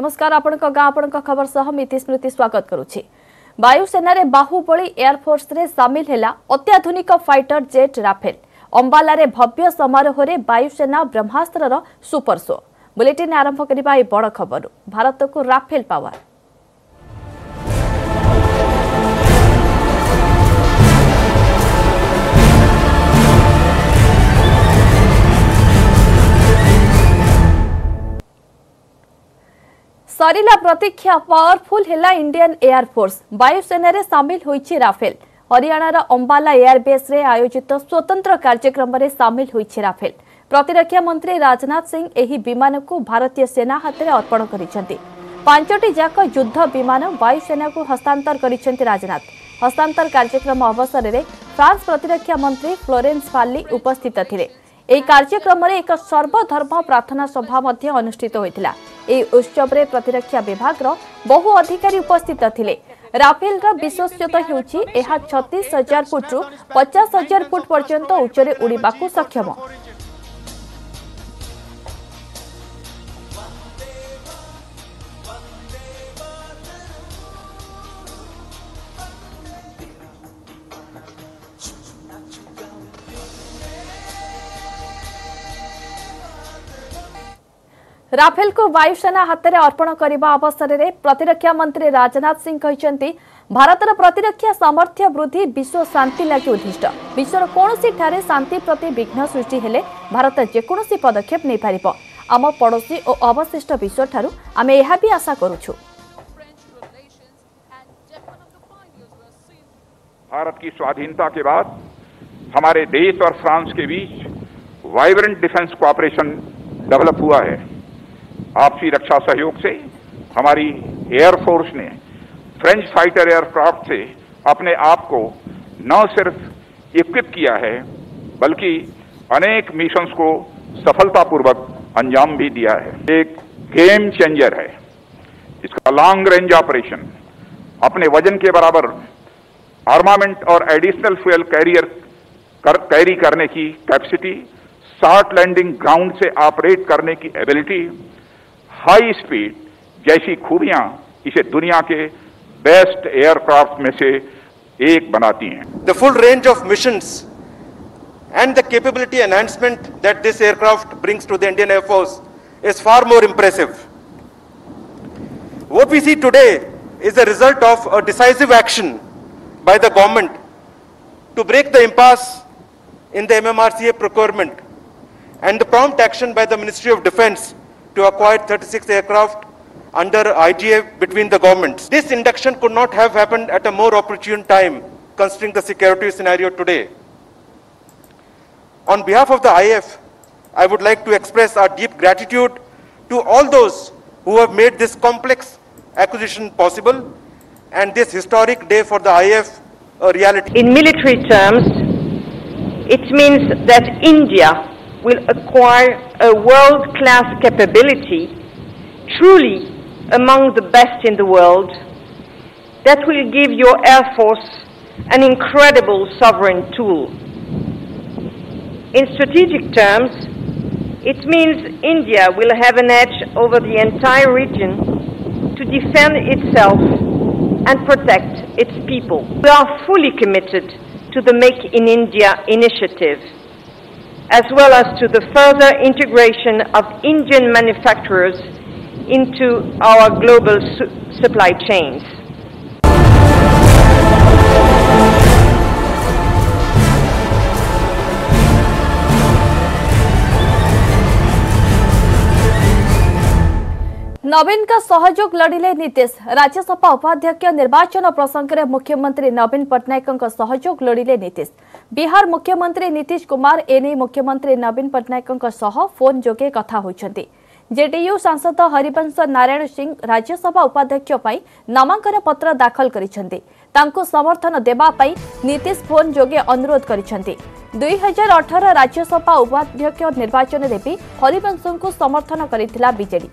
नमस्कार आपण गाँ आपण खबर सह मीति स्मृति स्वागत करुच्ची। वायुसेना रे बाहुबली एयरफोर्स रे सामिल हैला अत्याधुनिक फाइटर जेट राफेल। अंबाला रे भव्य समारोह रे वायुसेना ब्रह्मास्त्र रो सुपर शो। बुलेटिन आरंभ करबा ए बड़ खबर। भारत को राफेल पावर। सरिला प्रतीक्षा पावरफुल हेला इंडियन एयरफोर्स। वायुसेना रे सामिल होईछि राफेल। हरियाणा रा अंबाला एयरबेस रे आयोजित स्वतंत्र कार्यक्रम रे सामिल होईछि राफेल। प्रतिरक्षा मंत्री राजनाथ सिंह एही विमान को भारतीय सेना हातरे अर्पण करिसेंति। पांचटी जाक युद्ध विमान वायुसेना को हस्तांतर करिसेंति राजनाथ। हस्तांतर कार्यक्रम अवसर रे फ्रांस प्रतिरक्षा मंत्री फ्लोरेंस पार्ली उपस्थित थिले। एही कार्यक्रम रे एक सर्वधर्म प्रार्थना सभा मध्ये अनुष्ठित होइतिला। ए उत्सव रे प्रतिरक्षा विभाग रो बहु अधिकारी उपस्थित थिले। राफेल रा विशेषता हेउछि एहा 36000 फुट रु 50000 फुट पर्यंत उच्चरे उड़ीबा को सक्षम। राफेल को वायुसेना हातरे अर्पण करने अवसर में प्रतिरक्षा मंत्री राजनाथ सिंह कहते भारतर प्रतिरक्षा सामर्थ्य वृद्धि विश्व शांति लगी उद्दिष्ट। विश्वर कौनसी ठारे शांति प्रति विघ्न सृष्टि हेले भारत जेकोसी पदक्षेप नहीं पारिबो। आम पड़ोशी और अवशिष्ट विश्व ठारू आमे एहा भी आशा करूछु। भारत की स्वाधीनता के बाद हमारे देश और फ्रांस के बीच वाइब्रेंट डिफेंस कोऑपरेशन डेवलप हुआ है। आपसी रक्षा सहयोग से हमारी एयरफोर्स ने फ्रेंच फाइटर एयरक्राफ्ट से अपने आप को न सिर्फ इक्विप किया है बल्कि अनेक मिशंस को सफलतापूर्वक अंजाम भी दिया है। एक गेम चेंजर है। इसका लॉन्ग रेंज ऑपरेशन अपने वजन के बराबर आर्मामेंट और एडिशनल फ्यूल कैरी करने की कैपेसिटी, शॉर्ट लैंडिंग ग्राउंड से ऑपरेट करने की एबिलिटी, हाई स्पीड जैसी खूबियां इसे दुनिया के बेस्ट एयरक्राफ्ट में से एक बनाती हैं। The full range of missions and the capability enhancement that this aircraft brings to the Indian air force is far more impressive. What we see today is the result of a decisive action by the government to break the impasse in the MMRCA procurement and the prompt action by the Ministry of Defence to acquire 36 aircraft under IGA between the governments. This induction could not have happened at a more opportune time considering the security scenario today. On behalf of the IF, I would like to express our deep gratitude to all those who have made this complex acquisition possible and this historic day for the IF a reality. In military terms, it means that India will acquire a world-class capability, truly among the best in the world, that will give your Air Force an incredible sovereign tool. In strategic terms, it means India will have an edge over the entire region to defend itself and protect its people. We are fully committed to the Make in India initiative, as well as to the further integration of Indian manufacturers into our global supply chains. Naveen का सहयोग लड़िले नीतीश। राज्यसभा उपाध्यक्ष निर्वाचन प्रसंग में मुख्यमंत्री नवीन पटनायक सहयोग लड़िले नीतीश। बिहार मुख्यमंत्री नीतीश कुमार एने मुख्यमंत्री नवीन पटनायक फोन जोगे कथा होइछन्ति। जेडीयू सांसद हरिवंश नारायण सिंह राज्यसभा उपाध्यक्ष नामांकन पत्र दाखल करिछन्ति। तांको समर्थन देबा पई नीतीश फोन जोगे अनुरोध करिछन्ति। 2018 राज्यसभा उपाध्यक्ष निर्वाचन में भी हरिवंशंकु समर्थन करिथिला बीजेडी।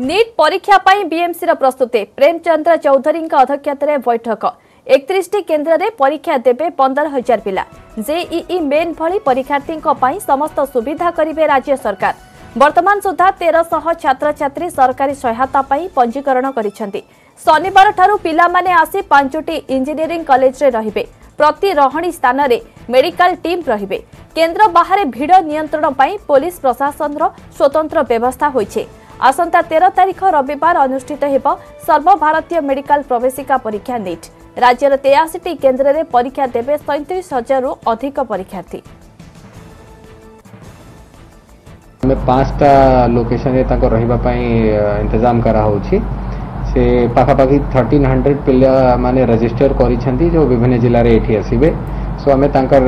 नीट परीक्षा बीएमसी प्रस्तुति। प्रेमचंद्र चौधरी अध्यक्षतार बैठक। 31टी केन्द्र परीक्षा देवे 15,000 पिला। जेईई मेन भली परीक्षार्थी समस्त सुविधा करेंगे राज्य सरकार। वर्तमान सुधा 1300 छात्र छात्री सरकारी सहायता पंजीकरण करिसेंती। शनिवार ठारू पिला माने आसी 5टी इंजीनियरिंग कॉलेज रे रहिबे। प्रति रहणी स्थान रे मेडिकल टीम रहिबे। केंद्र बाहर भीड़ नियंत्रण पाई पुलिस प्रशासन रो स्वतंत्र व्यवस्था होईछे। आसंता 13 तारीख रविवार अनुष्ठित हेबो सर्व भारतीय मेडिकल प्रवेशिका परीक्षा नीट। राज्यर 83टी केन्द्र रे परीक्षा देबे 37,000 रु अधिक परीक्षार्थी। हमें 5टा लोकेशन रही इंतजाम कराई से पाखापाखि 1300 पिला माने रजिस्टर करिसेंती जो विभिन्न जिले में ये आसबे। सो आम तांकर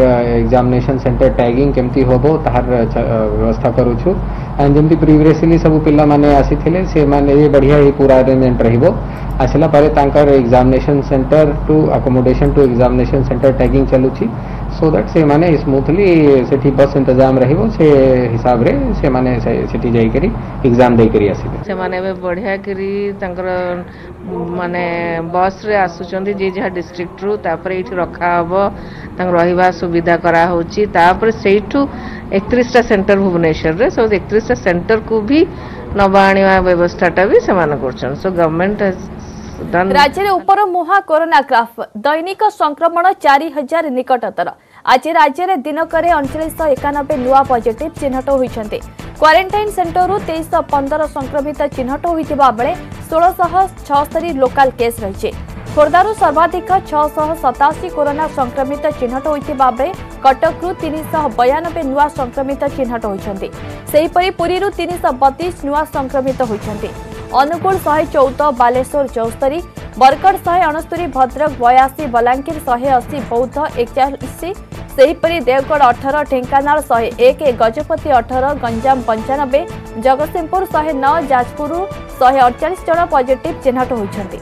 एग्जामिनेशन सेंटर टैगिंग केमती होबो तार व्यवस्था करूछु। एंड जमी प्रिवियसली सब पिला माने आसीथिले से माने ये बढ़िया ही पूरा अरेंजमेंट रहिबो। आसला पारे तांकर examination centre to accommodation to examination centre tagging चलुछि। सो दैट से माने स्मूथली सेठी बस इंतजाम रहिबो। से हिसाब रे से माने सेठी जाई करी एग्जाम दे करी आसीबे। से माने बढ़िया करी तांकर माने बस रे आसुचंदी जे जहा डिस्ट्रिक्ट रु तापरे इठी रखा हबो तांग रहिबा सुविधा करा होची। तापर सेठू 31टा सेंटर भुवनेश्वर रे सो 31टा सेंटर को भी नवाणीवा व्यवस्थाटा भी समान करछन। सो गवर्नमेंट राज्य रे उपर मुहा कोरोना ग्राफ दैनिक संक्रमण 4000 निकटतर। आज राज्य रे दिनकरे 3991 नुआ पॉजिटिव चिन्हट होइछन्ते। क्वारंटाइन सेंटर रु 2315 संक्रमित चिन्हट होइतिबा बेले 1676 लोकल केस रहिछे। खोर्धा रु सर्वाधिक 687 कोरोना संक्रमित चिन्हट होइतिबा बेले कटक रु 392 नुआ संक्रमित चिन्हट होइछन्ते। सेहीपरि पुरी रु 332 नुआ संक्रमित होइछन्ते। अनुगुल 114, बालेश्वर 74, बरगढ़ 169, भद्रक 82, बलांगीर 180, बौद्ध 41, सेहीपरि देवगढ़ 18, ढेंकानाल 101, गजपति 18, गंजाम 95, जगतसिंहपुर 109, जाजपुर 148 जन पॉजिटिव चिन्हट होइछन्ति।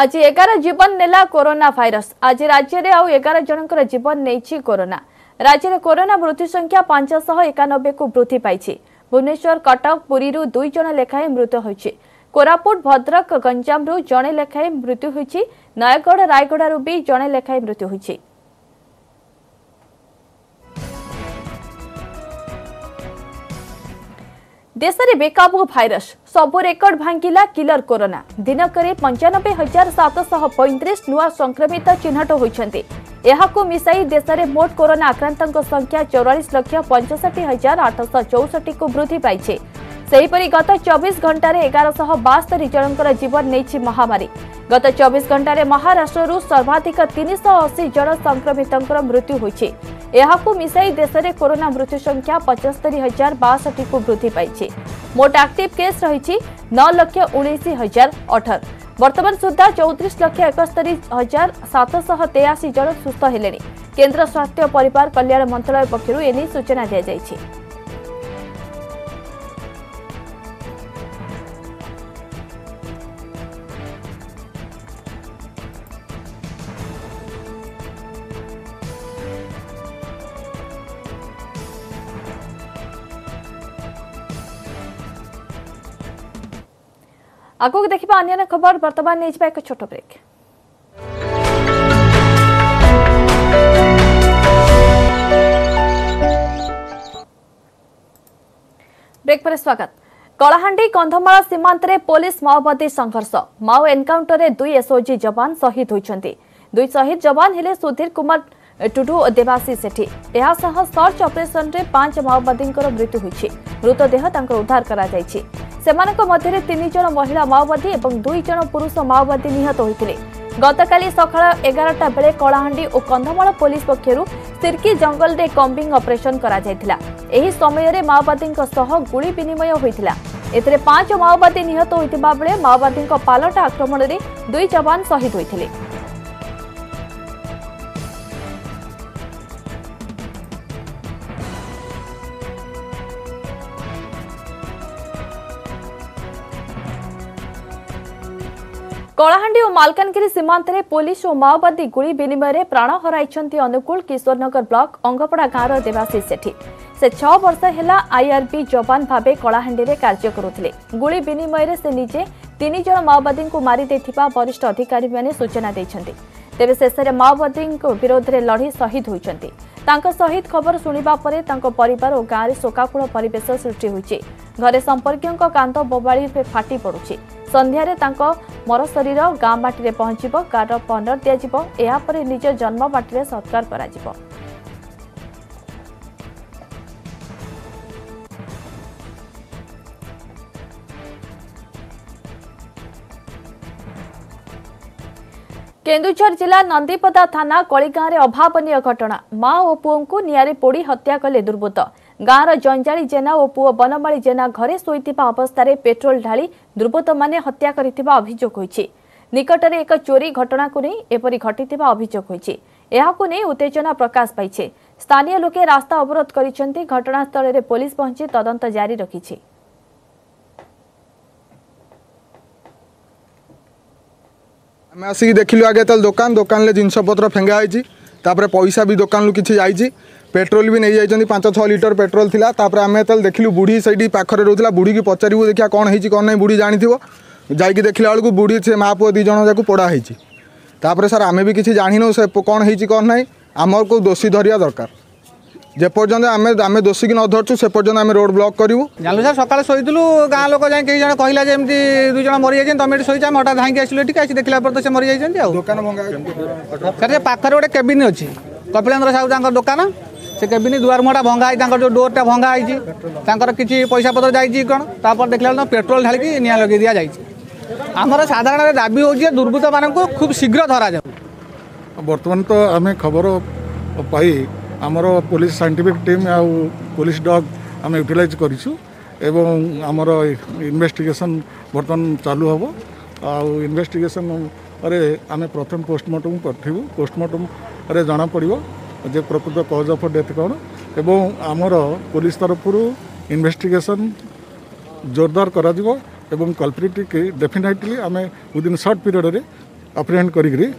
आज 11 जीवन नेला कोरोना भाइरस। आज राज्य रे आउ 11 जनकर जीवन नेछि कोरोना। राज्य रे कोरोना मृत्यु संख्या 591 को वृद्धि पाइछि। भुवनेश्वर, कटक, पुरी रु 2 जन लेखाए मृत्यु होइछि। कोरापुट, भद्रक, गंजाम रु जने लेखाए मृत्यु होइछि। नयगढ़, रायगढ़ रु भी जने लेखाए मृत्यु होइछि। देशरे बेकाबू भाइरस सबु रेकर्ड भांगिला किलर कोरोना। दिनकरे 95,735 नुआ संक्रमित चिन्हट होइछन्ते। एहाकु मिसाई देशरे मोट कोरोना आक्रांतक संख्या 44,65,864 को वृद्धि पाइछे। सेहीपरि गत 24 घंटे 1172 जनकर जीवन नेछि महामारी। गत 24 घंटे महाराष्ट्र रु सर्वाधिक 380 जन संक्रमितंकर मृत्यु होइछे। एहाकु मिसाई देशरे कोरोना मृत्यु संख्या 75,062 को वृद्धि पाइछि। मोट एक्टिव केस रहिछि 9,19,018। वर्तमान सुधा 34,71,783 जन सुस्थ हेलेनि। केंद्र स्वास्थ्य परिवार कल्याण मंत्रालय पक्षरु एनि सूचना दिया जाइछि। आगो देखिबा अन्य खबर। वर्तमान नेज बा एक छोट ब्रेक। ब्रेक पर स्वागत। कलाहांडी कंधमाल सीमांत रे पुलिस माओवादी संघर्ष। माओ एनकाउंटर रे 2 एसओजी जवान शहीद होइछन्ती। 2 शहीद जवान हेले सुधीर कुमार टुडू और देवाशीष सेठी। एहा सह सर्च ऑपरेशन रे 5 माओवादींकर मृत्यु होइछि। मृतदेह तांकर उद्धार करा जाइछि। सेमानक मध्यरे 3 जन महिला माओवादी और 2 जन पुरुष माओवादी निहत होइथिले। गतकाली सकाळ 11टा बेले कलाहांडी और कंधमाल पुलिस पक्षरु सिरकी जंगल रे कॉम्बिंग ऑपरेशन करा जायथिला। एही समय रे माओवादींक सह गुली विनिमय होइथिला। एतरे 5 माओवादी निहत होइतिबा बेले माओवादींक पालटा आक्रमण रे 2 जवान शहीद होइथिले। कलाहांडी और मालकानगिरी सीमांत में पुलिस और माओवादी गुली विनिमय प्राण हराइछंती अनुकूल किशोरनगर ब्लॉक अंगपड़ा गांव देवाशीष सेठी से 6 वर्ष हेला आईआरबी जवान भाव कलाहांडी में कार्य करुले। गुली विनिमय से निजे 3 जन माओवादी को मारी देथिबा वरिष्ठ अधिकारी मैंने सूचना देछंती। तेबे शेषे माओवादी विरोध में लड़ी शहीद होइछंती। तांको शहीद खबर सुनिबा परे तांको परिवार और गाँव में शोकाकुल परिवेश सृष्टि होइछे। घरे संपर्कियों कांत बोबाड़ी फाटी पड़ुछे। संध्यारे तांको मरशरीर गाँ बाटी पहुंचीबो गाँव पंडर दियाजिबो एहापरे निज जन्म बाटी सत्कार कराजिबो। केन्दुझर जिला नंदीपदा थाना कलिगाँव में अभावनीय घटना। माँ और पुओं को नियारे पोड़ी हत्या कले दुर्बृत्त। गाँव जंजाली जेना और पुओ बनमाली जेना घरे शोईथिबा अवस्था पेट्रोल ढाली दुर्बृत्त माने हत्या करिथिबा अभियोग होइछि। निकटरे एक चोरी घटना को नहीं एपरि घटिथिबा अभियोग होइछि। एहाकु नै उत्तेजना प्रकाश पाइछि। स्थानीय लोके रास्ता अवरोध करिसंति। घटनास्थल रे पुलिस पहुंची तदंत जारी रखिछि। मैं आसिक देखिलु आगे तल दुकान ले जिनस पत्र फेंगा होती। पैसा भी दुकान कि जाइए पेट्रोल भी नहीं जाइए 5-6 लिटर पेट्रोल थी। आम तल देखिलु बूढ़ी से पाखे रोला बुढ़ी की पचारू देखा कौन है कौन नहीं बुढ़ी जानी जाकि देखला बेलू बुढ़ी से माँ पुओ 2 जन जाक पोड़ा होपर। सर आम भी किसी जाणीन से कौन है कौन ना आमर को दोषी धरिया दरकार। जेपर्यंत आम दोषी की न धरचु से पर्यंत आम रोड ब्लॉक करूँ। जानू सर सकाल शोलू गाँव लोक जाए कई जन कहला एमती 2 जन मरी जाए तुम ये शोच आम हटा धाई आस देखला पर तो से मरी जाइए। दुकान भंगा सर पाखे गोटे केबिन अच्छी कपिलेन्द्र साहू दुकान से केबिन दुआर मुहटा भंगाई जो डोरटा भंगाई किसी पैसा पतर जाइए कौन तापर देखला पेट्रोल ढालिकी निया लगे दि जाए। आमर साधारण दाबी हो दुर्बृत्त मान खूब शीघ्र धरा जाऊ। बर्तमान तो आम खबर पाई आमर पुलिस साइंटिफिक टीम आ पुलिस डॉग आम यूटिलाइज करूँ एवं आमर इन्वेस्टिगेशन बर्तमान चालू हम। इन्वेस्टिगेशन रे आम प्रथम पोस्टमार्टम पठबू। पोस्टमार्टम रे जाना पड़ो जे प्रकृत कज ऑफ डेथ कौन एवं आमर पुलिस तरफ इन्वेस्टिगेशन जोरदार करा कर एवं कल्प्रिट की डेफिनेटली आम विदिन शॉर्ट पीरियड रे अप्रिहेंड करिकरी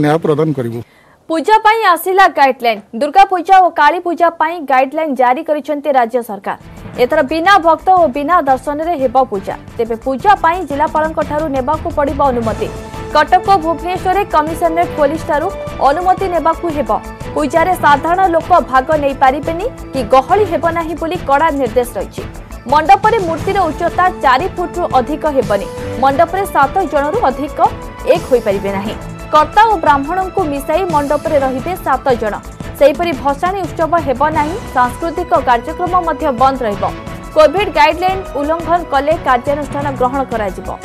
न्याय प्रदान करूँ। पूजा पाई आसिला गाइडलाइन। दुर्गा पूजा और काली पूजा पाई गाइडलाइन जारी करिसेंते राज्य सरकार। एथर बिना भक्त और बिना दर्शन रे हेबा पूजा। तेबे पूजा पाई जिलापाल ठारू नेबाकू पड़िबा अनुमति। कटक और भुवनेश्वर कमिशनरेट पुलिस ठारू अनुमति नेबाकू हेबा। पूजा रे साधारण लोक भाग नहीं पारिबेनी कि गहली हेबो नाही बोली कड़ा निर्देश रहिछि। मंडप रे मूर्तिर उच्चता 4 फुट रु अधिक हेबनी। मंडप रे 7 जन रु अधिक एक होई पारिबे नाही। कर्ता और ब्राह्मण को मिसाई मंडप में रहिबे 7 जन। सेहिपरि भसाणी उत्सव हेबो नाही। सांस्कृतिक कार्यक्रम मध्य बंद रहिबो। कोविड गाइडलाइन उल्लंघन कले कार्यानुष्ठान ग्रहण कराजिबो।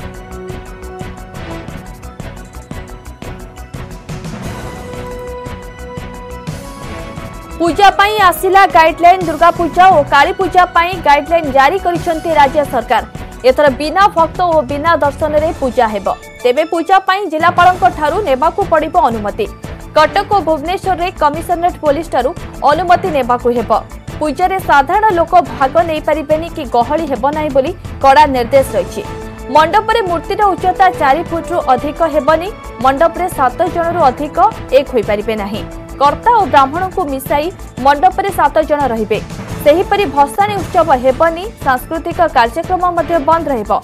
पूजा पाई आसिला गाइडलाइन। दुर्गा पूजा और काली पूजा पाई गाइडलाइन जारी करिसेंते राज्य सरकार। एथर बिना भक्त और बिना दर्शन रे पूजा हेबो। तेबे पूजा पाई जिलापाल ठारू नेबाकू पड़िबो अनुमति। कटक और भुवनेश्वर रे कमिशनरेट पुलिस ठारू अनुमति नेबाकू हेबो। पूजा रे साधारण लोक भाग नहीं पारिबेनी कि गहली हेबो नाही बोली कड़ा निर्देश रहिछि। मंडप रे मूर्तिर उच्चता 4 फुट रु अधिक हेबनी। मंडप रे 7 जन रु अधिक एक होई पारिबे नाही। कर्ता और ब्राह्मण को मिसाई मंडप रे 7 जन रहिबे। सेहिपरि भसाणी उत्सव हेबनी। सांस्कृतिक कार्यक्रम मध्य बंद रहिबो।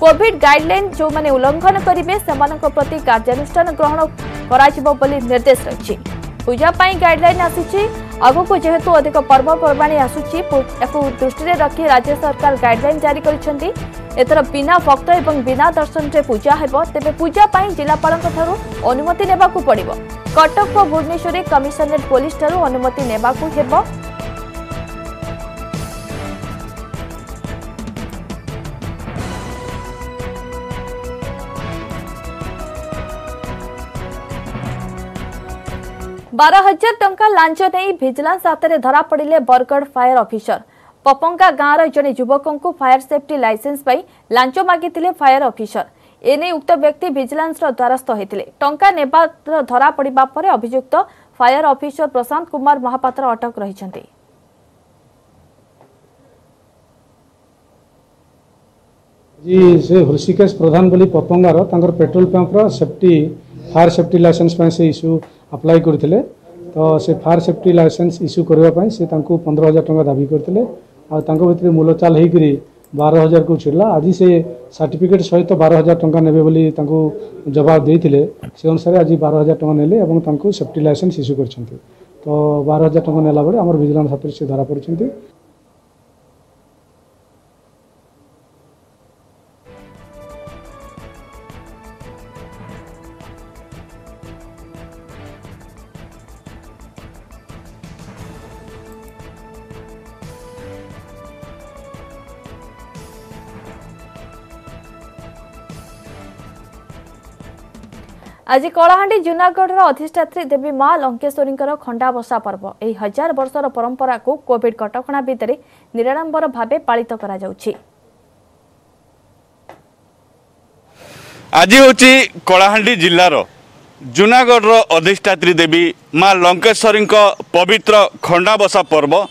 कोविड गाइडलाइन जो माने उल्लंघन करेंगे सेमानक प्रति कार्यानुष्ठान ग्रहण कराजिबो बोली निर्देश रही। पूजा पाई गाइडलाइन आसीछि। आगको जेहेतु अधिक पर्वपर्वाणी आसूची दृष्टि रखी राज्य सरकार गाइडलाइन जारी करिसेंती। एथर बिना भक्त एवं बिना दर्शन रे पूजा हेबो। तेबे पूजा पाई जिलापाल ठारू अनुमति नेबाकू पड़िबो। कटक और भुवनेश्वर कमिशनरेट पुलिस ठारू अनुमति नेबाकू हेबो। $12,000 लांच नहीं भिजिलांस हाथ में धरा पड़े बरगढ़ फायर अफिसर। पपंगा गाँव जड़े युवक को फायर सेफ्टी लाइसेंस पर लांच मागिते फायर अफिसर। एने उक्त व्यक्ति भिजिलांस द्वारस्थ होते टंका नेबा धरा पड़ा पर अभियुक्त फायर अफिसर प्रशांत कुमार महापात्र अटक रही। से हृषिकेश प्रधान बोली पतंगार तर पेट्रोल पंपर सेफ्टी फायर सेफ्टी लाइसेंस से इश्यू अप्लाई करते तो से फायर सेफ्टी लाइसेंस इश्यू करने से 15,000 टंका दाबी करते आर मूलचाल होकर 12,000 को छिड़ला। आज से सर्टिफिकेट सहित 12,000 टंका ने जवाब देते से अनुसार आज 12,000 टंका ने सेफ्टी लाइसेंस इश्यू कर तो 12,000 टंका नेला बेले आम विजिलेंस हाथ से धरा पड़े। आज कलाहांडी जूनागढ़र अधिष्ठात्री देवी माँ लंकेश्वरींकर खंडा बसा पर्व एही 1000 वर्षर परंपरा को कोविड कटकणा भितर निराडंबर भावे पालित करा जाउछि। आज होछि कलाहांडी जिल्लार जूनागढ़र अधिष्ठात्री देवी माँ लंकेश्वरींक पवित्र खंडा बसा पर्व।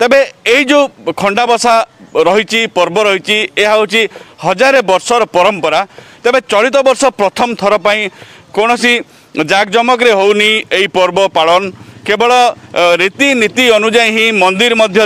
तबे एही जो खंडा बसा रही पर्व रही यह होछि 1000 वर्षर परंपरा। तबे चलित वर्ष प्रथम थर पाई कौनसी जाकजमक रे होनी यही पर्व पालन केवल रीति नीति अनुजाई ही मंदिर मध्य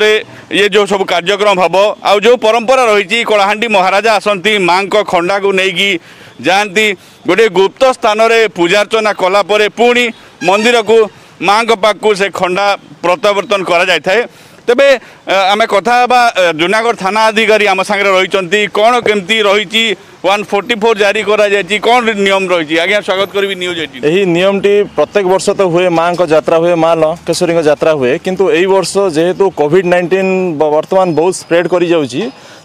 ये जो सब कार्यक्रम हम आउ जो परंपरा रही कलाहांडी महाराजा आसती माँ खंडा को लेकिन जाती गोटे गुप्त स्थान में पूजार्चना कलापर पुणी मंदिर को माँ पाकू से खंडा प्रत्यावर्तन कराए। तेबे आम कथा जूनागढ़ थाना अधिकारी आम सांगे रही कौन केमती रही 144 जारी करा जायछि कौन नियम रही आज्ञा स्वागत करी News18। यही नियमटी प्रत्येक वर्ष तो हुए माँ को यात्रा हुए माँ लंकेश्वरी यात्रा हुए किंतु एही वर्ष जेहेतु कोविड-19 वर्तमान बहुत स्प्रेड कर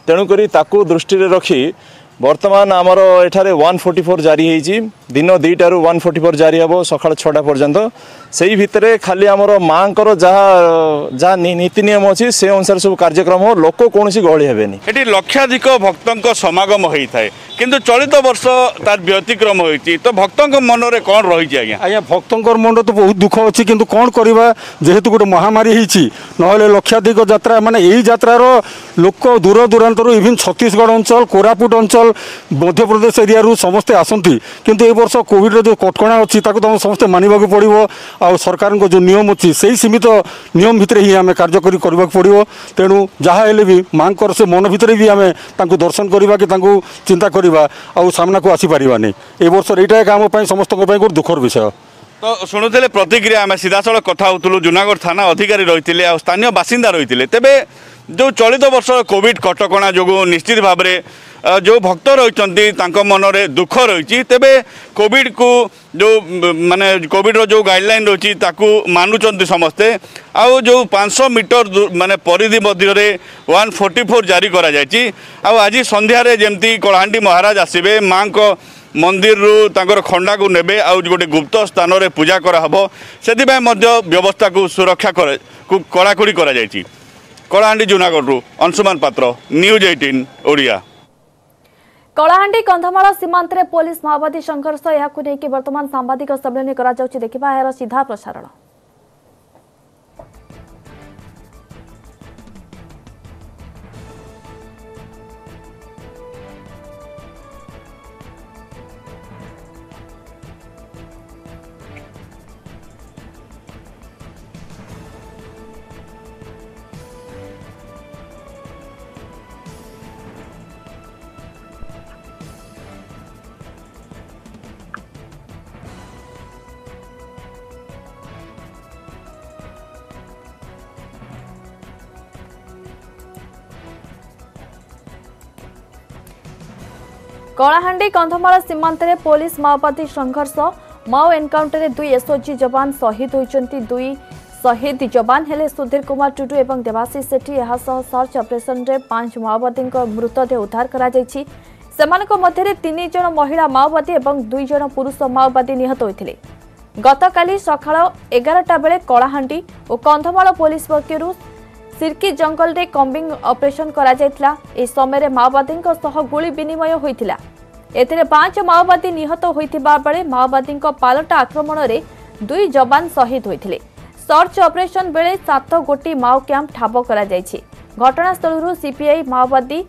तेणुकरी ताकू दृष्टि रखी बर्तमान आमर एठारे 144 जारी होती दिन 2टारू 144 जारी हे सका 6टा पर्यंत से ही भितर खाली आमर माँ को जहाँ जहाँ नीति नियम अच्छी से अनुसार सब कार्यक्रम हो लोक कौन गहली हेनी ये लक्षाधिक भक्तों समागम होता है किंतु चलित वर्ष तार व्यतिक्रम होती तो भक्तों मन में कौन रही है आज्ञा भक्तों मन तो बहुत दुख अच्छी किंतु कौन करवा जेहेतु गोटे महामारी होती ना लक्षाधिक यात्रा माने यही यात्रार लोक दूर दूरांत इवन छत्तीसगढ़ अंचल कोरापुट अंचल मध्यप्रदेश एरिया समस्ते आसती किंतु ए वर्ष कोविड जो कटकणा अच्छी तुम समस्ते मानवाक पड़ो आ सरकार को जो नियम अच्छी से ही सीमित नियम भितर ही आम कार्यकारी करने को पड़ो तेणु जहाँ हेल्ले भी माँ से मन भितर भी आम दर्शन करवा कि चिंता करवा सामना को आसीपर नहीं ए वर्ष यही आम समस्त गोटे दुखर विषय। तो शुणुते प्रतिक्रिया आम सीधासल कथ हो जूनागढ़ थाना अधिकारी रही स्थानीय बासिंदा रही तेबे जो चलित वर्ष कोविड कटकणा जो निश्चित भाव में जो भक्त रही मन में दुख रही तेबे कोविड को जो माने कोविड जो गाइडलाइन रही मानुंट समस्ते आउ जो 500 मीटर माने परिधि मध्य 144 जारी करा आज संध्यारे जमती कलाहांडी महाराज आसबे माँ को मंदिर रू तांकर खंडा को नेबे आउ गोटे गुप्त स्थान में पूजा कराहबो सेतिबे मध्य व्यवस्था को सुरक्षा कड़ाकड़ी करा जायछि। कलाहांडी जूनागढ़ रू अंशुमान पात्र News18 ओडिया। कलाहांडी कंधमाल सीमांत रे पुलिस माओवादी संघर्ष याकु नेकी वर्तमान सांबादिक सम्मेलन करा जाउछि देखिबा यार सीधा प्रसारण। कलाहांडी कंधमाल सीमांत रे पुलिस माओवादी संघर्ष माओ एनकाउंटर रे 2 एसओजी जवान शहीद होइचंती। 2 शहीद जवान हेले सुधीर कुमार टुडू एवं देवाशीष सेठी। यह सर्च ऑपरेशन रे 5 माओवादी मृतदेह उद्धार करा जायछि सेमानक मध्ये रे 3 जण महिला माओवादी एवं 2 जण पुरुष माओवादी निहत होइथिले। गतकाली सकाळ 11टा बेले कलाहांडी ओ कंधमाल पुलिस पक्षरु सिरकी जंगल रे कम्बिंग ऑपरेशन करा जायतिला। ए समय रे माओवादी सह गोली विनिमय होइतिला एथिरे 5 माओवादी निहत होइतिबा बेले माओवादी पालटा आक्रमण रे 2 जवान शहीद होइतिले। सर्च ऑपरेशन बेले 7 गोटी माओ कैंप ठाब करा जायछि। घटनास्थल रु सीपीआई माओवादी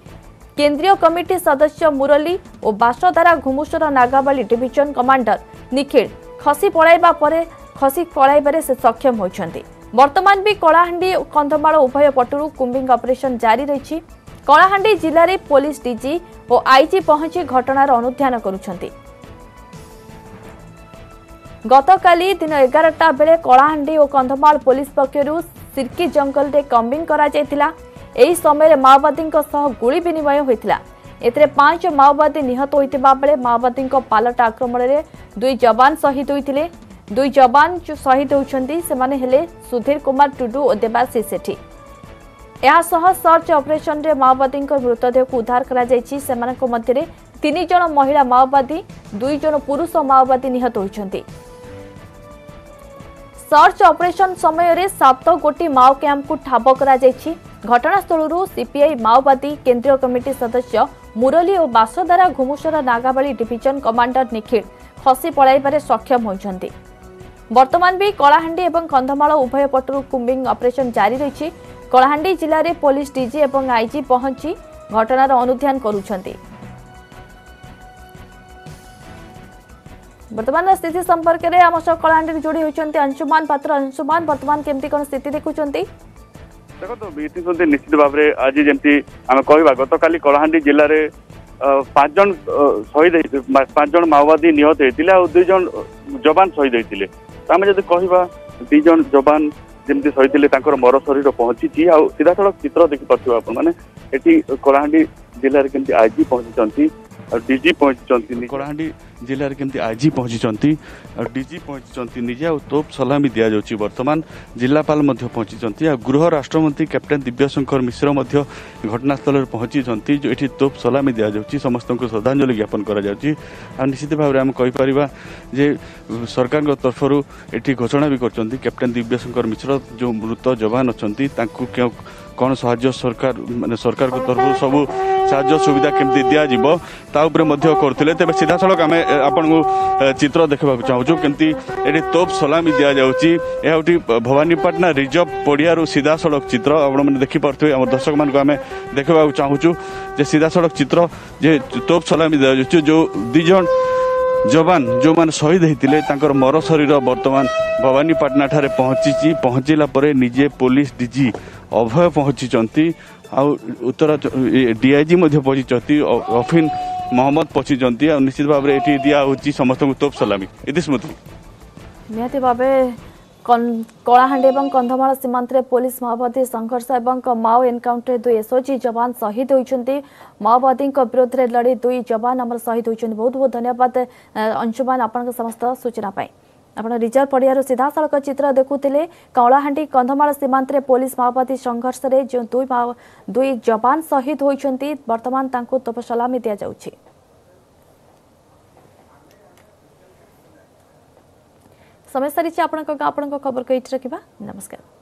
केंद्रीय कमिटी सदस्य मुरली और बासधारा घुमुसर नागावाली डिविजन कमांडर निखिल खसी पलाइबा परे खसी पलाइबारे से सक्षम होइछन्ति। वर्तमान भी कलाहांडी कंधमाल उभय पटु कुंबिंग ऑपरेशन जारी रही। कलाहांडी जिले में पुलिस डीजी और आईजी पहुंची घटनार अनुध्यान करुछन्ति। गतकाली दिन 11टा बेले कलाहांडी और कंधमाल पुलिस पक्षरु सिरकी जंगल रे कम्बिंग करा जायतिला। एही समय माओवादी गुली विनिमय होता। एथे 5 माओवादी निहत होता बेले माओवादी पालट आक्रमण में 2 जवान शहीद होते। 2 जवान शहीद होती से सुधीर कुमार टुडू और देवाशीष सेठी। यासह सर्च ऑपरेशन रे माओवादी मृतदेह को उद्धार कर 3 जन महिला माओवादी 2 जन पुरुष माओवादी निहत होती। सर्च ऑपरेशन समय 7 गोटी माओ कैंप को ठाब कर घटनास्थलू सीपीआई माओवादी केंद्रीय कमिटी सदस्य मुरली और बासधारा घुमुसर नागावाली डिविजन कमांडर निखिल खसी पलाइबारे सक्षम होती। वर्तमान भी कलाहांडी और कंधमाल उभय पटु कुंबिंग ऑपरेशन जारी रही। कलाहांडी जिले में पुलिस डीजी और आईजी पहुंची घटनार अनुध्यान करुछन्ति। वर्तमान स्थिति संपर्क में आम सह कलाहांडी जोड़ी होती अंशुमान पात्र। अंशुमान, वर्तमान केमती कौन स्थिति देखुंट? देखो बीती निश्चित भाव में आज जमी आम कह गतकाली कलाहांडी जिले में 5 जन शहीद, 5 जन माओवादी निहत होते और 2 जन जवान शहीद होते। आम जब कह 2 जन जवान जमी शहीद मर शरीर पहुंची आ सीधासल चित्र देखिपे आप कलाहांडी जिले में कमी आईजी पहुंची और डीजी पहुंची। कलाहांडी जिले में कमी आईजी पहुंची और डीजी पहुंची निजे आ तोप सलामी दि जाऊँगी। बर्तमान जिलापाल पहुंची आ गृह राष्ट्रमंत्री कैप्टेन दिव्यशंकर मिश्र घटनास्थल पहुंची जो ये तोप सलामी दि जाऊँगी। समस्त श्रद्धांजलि ज्ञापन करश्चित भाव में आम कहीपर सरकार तरफर ये घोषणा भी कर कैप्टेन दिव्यशंकर मिश्र जो मृत जवान अच्छा कौन साहाय्य सरकार माने सरकार तरफ सब साहाय्य सुविधा केमती दिजाव ताकि तेज सीधा सड़क आम आपण चित्र देखा चाहूँ केमती ये तोप सलामी दि जाऊँगी। यह गोटी भवानीपाटना रिजर्व पड़िया सीधा सड़क चित्र आप देखिपे आम दर्शक मानक आम देखा चाहूँ जे सीधा सड़क चित्र जे तोप सलामी दि जाऊँगी। जो 2 जन जवान जो मैंने शहीद होते मर शरीर बर्तमान भवानीपाटना ठारे पहुँचला निजे पुलिस डीजी अभय पहुँची उत्तर डीआईजी पहुँची अफिन मोहम्मद पहुँची और निश्चित भाव में ये दिखाई समस्त तोप सलामी। इति स्मृति निहत भाव कलाहांडी और कंधमाल सीमांत पुलिस माओवादी संघर्ष और माओ एनकाउंटर 2 एसओजी जवान शहीद होती। माओवादी विरोध में लड़ी 2 जवान आम शहीद होती। बहुत बहुत धन्यवाद अंशुमान आपण समस्त सूचना। आपण रिजर्व पड़िया सीधा सड़क चित्र देखुले कलाहांडी कंधमाल सीमांत पुलिस माओवादी संघर्ष में जो 2 जवान शहीद होती बर्तमान तोप सलामी दि जाऊँगी। समय सारी आपन खबर को ये रखा। नमस्कार।